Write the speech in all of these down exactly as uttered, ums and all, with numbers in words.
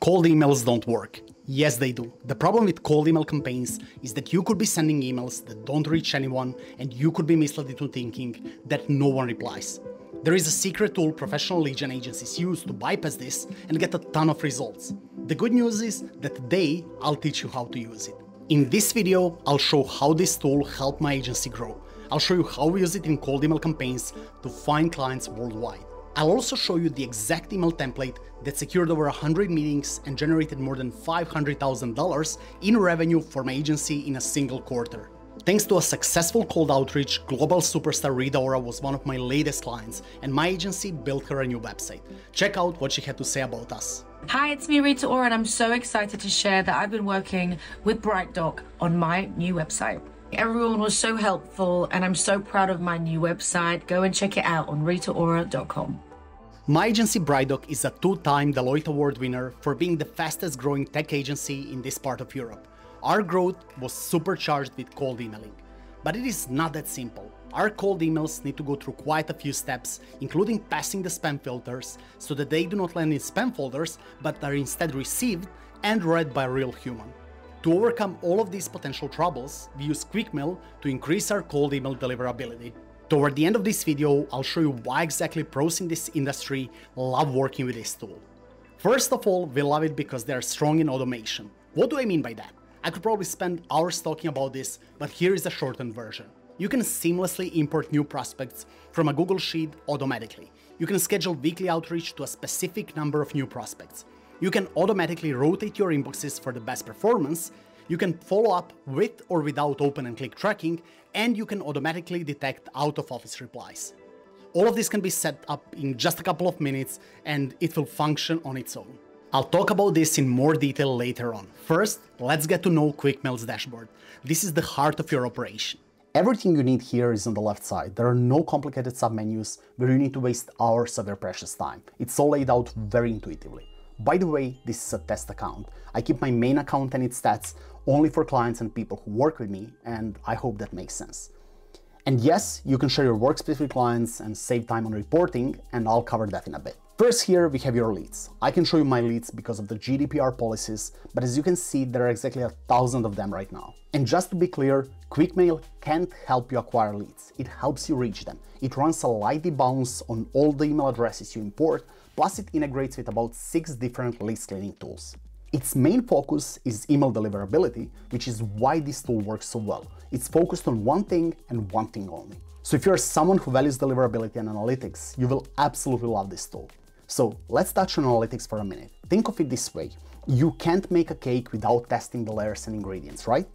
Cold emails don't work. Yes, they do. The problem with cold email campaigns is that you could be sending emails that don't reach anyone, and you could be misled into thinking that no one replies. There is a secret tool professional lead gen agencies use to bypass this and get a ton of results. The good news is that today I'll teach you how to use it. In this video, I'll show how this tool helped my agency grow. I'll show you how we use it in cold email campaigns to find clients worldwide. I'll also show you the exact email template that secured over one hundred meetings and generated more than five hundred thousand dollars in revenue for my agency in a single quarter. Thanks to a successful cold outreach, global superstar Rita Ora was one of my latest clients, and my agency built her a new website. Check out what she had to say about us. Hi, it's me, Rita Ora, and I'm so excited to share that I've been working with BrightDoc on my new website. Everyone was so helpful, and I'm so proud of my new website. Go and check it out on rita ora dot com. My agency BrightDoc is a two-time Deloitte Award winner for being the fastest growing tech agency in this part of Europe. Our growth was supercharged with cold emailing. But it is not that simple. Our cold emails need to go through quite a few steps, including passing the spam filters so that they do not land in spam folders, but are instead received and read by a real human. To overcome all of these potential troubles, we use QuickMail to increase our cold email deliverability. Toward the end of this video, I'll show you why exactly pros in this industry love working with this tool. First of all, we love it because they are strong in automation. What do I mean by that? I could probably spend hours talking about this, but here is a shortened version. You can seamlessly import new prospects from a Google Sheet automatically. You can schedule weekly outreach to a specific number of new prospects. You can automatically rotate your inboxes for the best performance, you can follow up with or without open and click tracking, and you can automatically detect out-of-office replies. All of this can be set up in just a couple of minutes, and it will function on its own. I'll talk about this in more detail later on. First, let's get to know QuickMail's dashboard. This is the heart of your operation. Everything you need here is on the left side. There are no complicated submenus where you need to waste hours of your precious time. It's all laid out very intuitively. By the way, this is a test account. I keep my main account and its stats only for clients and people who work with me, and I hope that makes sense. And yes, you can share your workspace with clients and save time on reporting, and I'll cover that in a bit. First, here we have your leads. I can show you my leads because of the G D P R policies, but as you can see, there are exactly a thousand of them right now. And just to be clear, QuickMail can't help you acquire leads. It helps you reach them. It runs a light debounce on all the email addresses you import, plus it integrates with about six different lead scaling tools. Its main focus is email deliverability, which is why this tool works so well. It's focused on one thing and one thing only. So if you're someone who values deliverability and analytics, you will absolutely love this tool. So let's touch on analytics for a minute. Think of it this way. You can't make a cake without testing the layers and ingredients, right?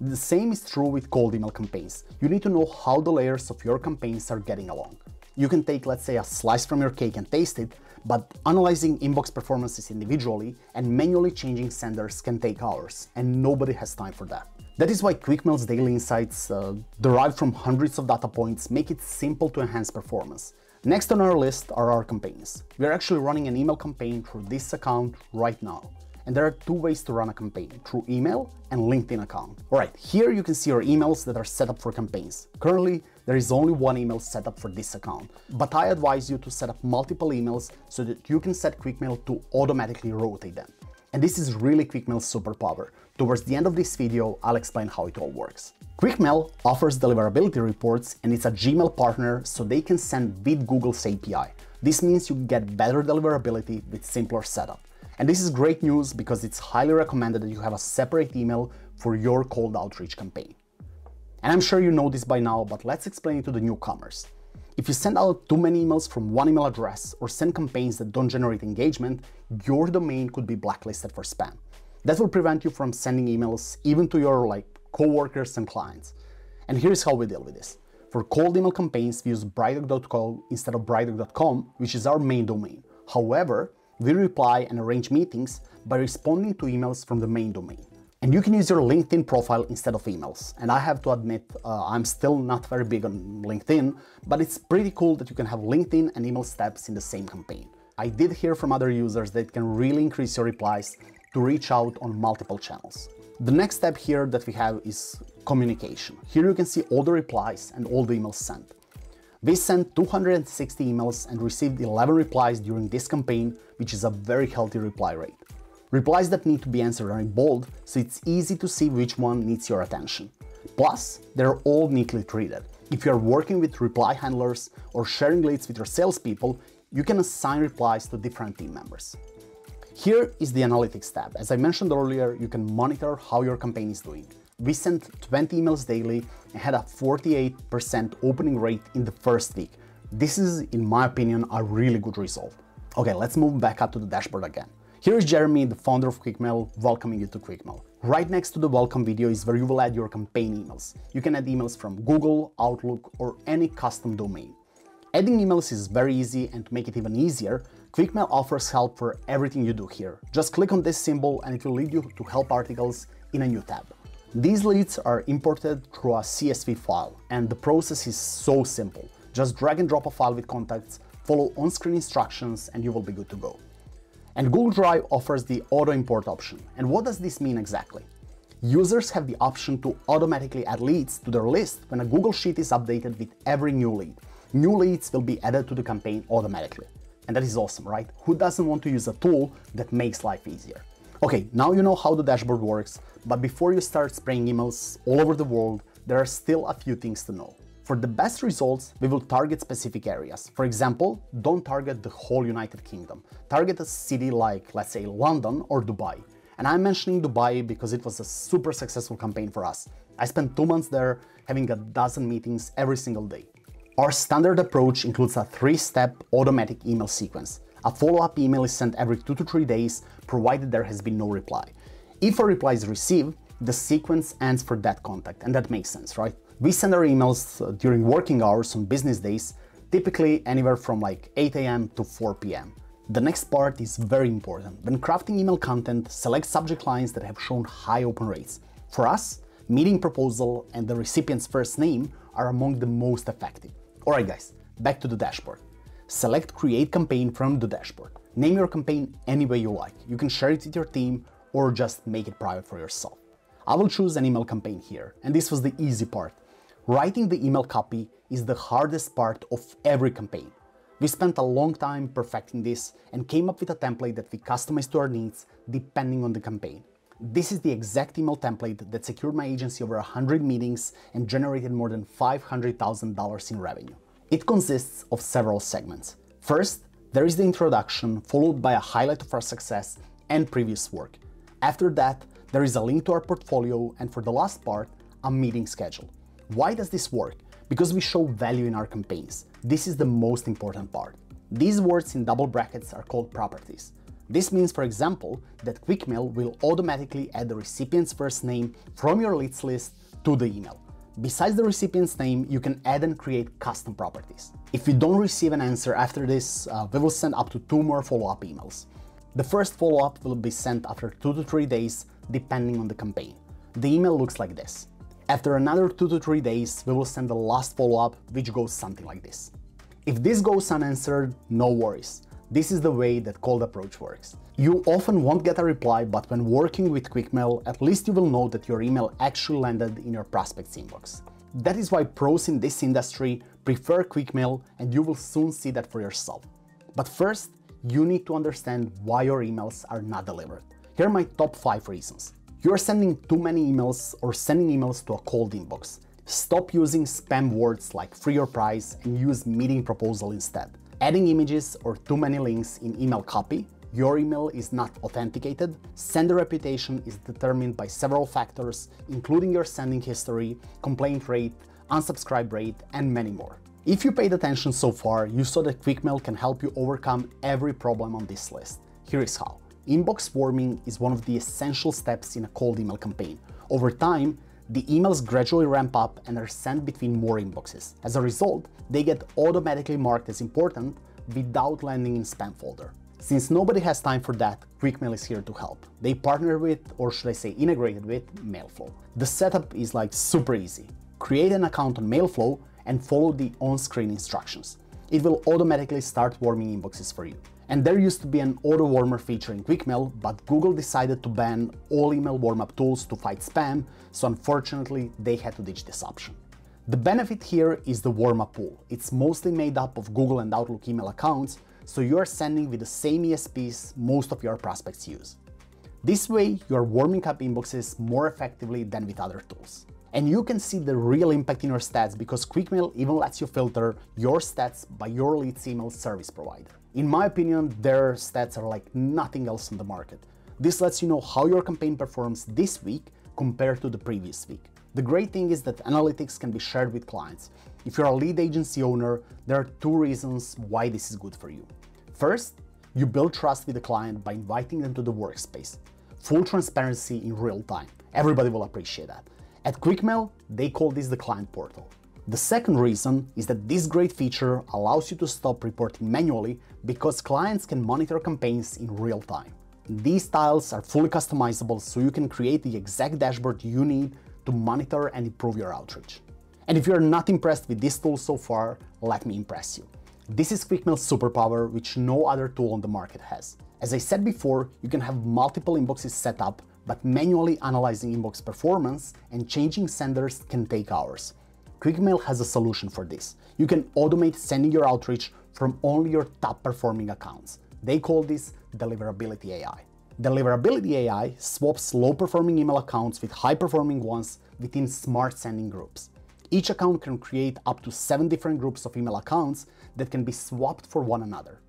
The same is true with cold email campaigns. You need to know how the layers of your campaigns are getting along. You can take, let's say, a slice from your cake and taste it, but analyzing inbox performances individually and manually changing senders can take hours, and nobody has time for that. That is why QuickMail's daily insights, uh, derived from hundreds of data points, make it simple to enhance performance. Next on our list are our campaigns. We are actually running an email campaign through this account right now. And there are two ways to run a campaign, through email and LinkedIn account. All right, here you can see your emails that are set up for campaigns. Currently, there is only one email set up for this account, but I advise you to set up multiple emails so that you can set QuickMail to automatically rotate them. And this is really QuickMail's superpower. Towards the end of this video, I'll explain how it all works. QuickMail offers deliverability reports, and it's a Gmail partner, so they can send with Google's A P I. This means you get better deliverability with simpler setup. And this is great news because it's highly recommended that you have a separate email for your cold outreach campaign. And I'm sure you know this by now, but let's explain it to the newcomers. If you send out too many emails from one email address or send campaigns that don't generate engagement, your domain could be blacklisted for spam. That will prevent you from sending emails even to your like coworkers and clients. And here's how we deal with this. For cold email campaigns, we use bridoc dot co instead of bridoc dot com, which is our main domain. However, we reply and arrange meetings by responding to emails from the main domain. And you can use your LinkedIn profile instead of emails. And I have to admit, uh, I'm still not very big on LinkedIn, but it's pretty cool that you can have LinkedIn and email steps in the same campaign. I did hear from other users that it can really increase your replies to reach out on multiple channels. The next step here that we have is communication. Here you can see all the replies and all the emails sent. We sent two hundred sixty emails and received eleven replies during this campaign, which is a very healthy reply rate. Replies that need to be answered are in bold, so it's easy to see which one needs your attention. Plus, they're all neatly treated. If you're working with reply handlers or sharing leads with your salespeople, you can assign replies to different team members. Here is the analytics tab. As I mentioned earlier, you can monitor how your campaign is doing. We sent twenty emails daily and had a forty-eight percent opening rate in the first week. This is, in my opinion, a really good result. Okay, let's move back up to the dashboard again. Here is Jeremy, the founder of QuickMail, welcoming you to QuickMail. Right next to the welcome video is where you will add your campaign emails. You can add emails from Google, Outlook, or any custom domain. Adding emails is very easy, and to make it even easier, QuickMail offers help for everything you do here. Just click on this symbol and it will lead you to help articles in a new tab. These leads are imported through a C S V file, and the process is so simple. Just drag and drop a file with contacts, follow on-screen instructions, and you will be good to go. And Google Drive offers the auto-import option. And what does this mean exactly? Users have the option to automatically add leads to their list when a Google Sheet is updated with every new lead. New leads will be added to the campaign automatically. And that is awesome, right? Who doesn't want to use a tool that makes life easier? Okay, now you know how the dashboard works, but before you start spraying emails all over the world, there are still a few things to know. For the best results, we will target specific areas. For example, don't target the whole United Kingdom. Target a city like, let's say, London or Dubai. And I'm mentioning Dubai because it was a super successful campaign for us. I spent two months there, having a dozen meetings every single day. Our standard approach includes a three-step automatic email sequence. A follow-up email is sent every two to three days, provided there has been no reply. If a reply is received, the sequence ends for that contact, and that makes sense, right? We send our emails during working hours on business days, typically anywhere from like eight A M to four P M The next part is very important. When crafting email content, select subject lines that have shown high open rates. For us, meeting proposal and the recipient's first name are among the most effective. Alright guys, back to the dashboard. Select Create Campaign from the dashboard. Name your campaign any way you like. You can share it with your team or just make it private for yourself. I will choose an email campaign here, and this was the easy part. Writing the email copy is the hardest part of every campaign. We spent a long time perfecting this and came up with a template that we customized to our needs depending on the campaign. This is the exact email template that secured my agency over one hundred meetings and generated more than five hundred thousand dollars in revenue. It consists of several segments. First, there is the introduction, followed by a highlight of our success and previous work. After that, there is a link to our portfolio, and for the last part, a meeting schedule. Why does this work? Because we show value in our campaigns. This is the most important part. These words in double brackets are called properties. This means, for example, that QuickMail will automatically add the recipient's first name from your leads list to the email. Besides the recipient's name, you can add and create custom properties. If you don't receive an answer after this, uh, we will send up to two more follow-up emails. The first follow-up will be sent after two to three days, depending on the campaign. The email looks like this. After another two to three days, we will send the last follow-up, which goes something like this. If this goes unanswered, no worries. This is the way that cold approach works. You often won't get a reply, but when working with QuickMail, at least you will know that your email actually landed in your prospect's inbox. That is why pros in this industry prefer QuickMail, and you will soon see that for yourself. But first, you need to understand why your emails are not delivered. Here are my top five reasons. You are sending too many emails or sending emails to a cold inbox. Stop using spam words like free or price and use meeting proposal instead. Adding images or too many links in email copy. Your email is not authenticated. Sender reputation is determined by several factors, including your sending history, complaint rate, unsubscribe rate, and many more. If you paid attention so far, you saw that QuickMail can help you overcome every problem on this list. Here is how. Inbox warming is one of the essential steps in a cold email campaign. Over time, the emails gradually ramp up and are sent between more inboxes. As a result, they get automatically marked as important without landing in spam folder. Since nobody has time for that, QuickMail is here to help. They partner with, or should I say integrated with, Mailflow. The setup is like super easy. Create an account on Mailflow and follow the on-screen instructions. It will automatically start warming inboxes for you. And there used to be an auto warmer feature in QuickMail, but Google decided to ban all email warm-up tools to fight spam, so unfortunately they had to ditch this option. The benefit here is the warm-up pool. It's mostly made up of Google and Outlook email accounts, so you are sending with the same E S Ps most of your prospects use. This way, you are warming up inboxes more effectively than with other tools. And you can see the real impact in your stats because QuickMail even lets you filter your stats by your lead's email service provider. In my opinion, their stats are like nothing else on the market. This lets you know how your campaign performs this week compared to the previous week. The great thing is that analytics can be shared with clients. If you're a lead agency owner, there are two reasons why this is good for you. First, you build trust with the client by inviting them to the workspace. Full transparency in real time. Everybody will appreciate that. At QuickMail, they call this the client portal. The second reason is that this great feature allows you to stop reporting manually because clients can monitor campaigns in real time. These tiles are fully customizable, so you can create the exact dashboard you need to monitor and improve your outreach. And if you're not impressed with this tool so far, let me impress you. This is QuickMail's superpower, which no other tool on the market has. As I said before, you can have multiple inboxes set up, but manually analyzing inbox performance and changing senders can take hours. QuickMail has a solution for this. You can automate sending your outreach from only your top-performing accounts. They call this Deliverability A I. Deliverability A I swaps low-performing email accounts with high-performing ones within smart sending groups. Each account can create up to seven different groups of email accounts that can be swapped for one another.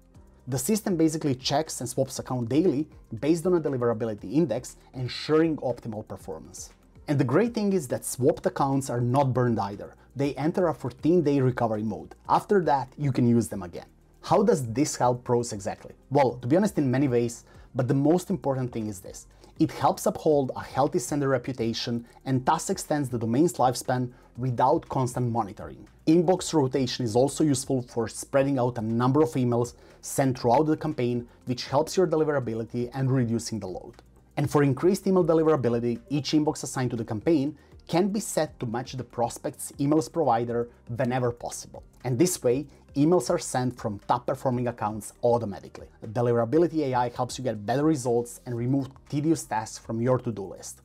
The system basically checks and swaps account daily based on a deliverability index, ensuring optimal performance. And the great thing is that swapped accounts are not burned either. They enter a fourteen day recovery mode. After that, you can use them again. How does this help pros exactly? Well, to be honest, in many ways, but the most important thing is this. It helps uphold a healthy sender reputation and thus extends the domain's lifespan without constant monitoring. Inbox rotation is also useful for spreading out a number of emails sent throughout the campaign, which helps your deliverability and reducing the load. And for increased email deliverability, each inbox assigned to the campaign can be set to match the prospect's emails provider whenever possible. And this way, emails are sent from top-performing accounts automatically. Deliverability A I helps you get better results and remove tedious tasks from your to-do list.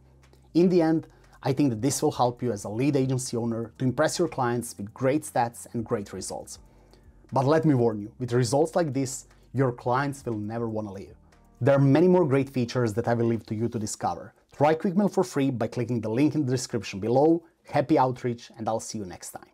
In the end, I think that this will help you as a lead agency owner to impress your clients with great stats and great results. But let me warn you, with results like this, your clients will never want to leave. There are many more great features that I will leave to you to discover. Try QuickMail for free by clicking the link in the description below. Happy outreach, and I'll see you next time.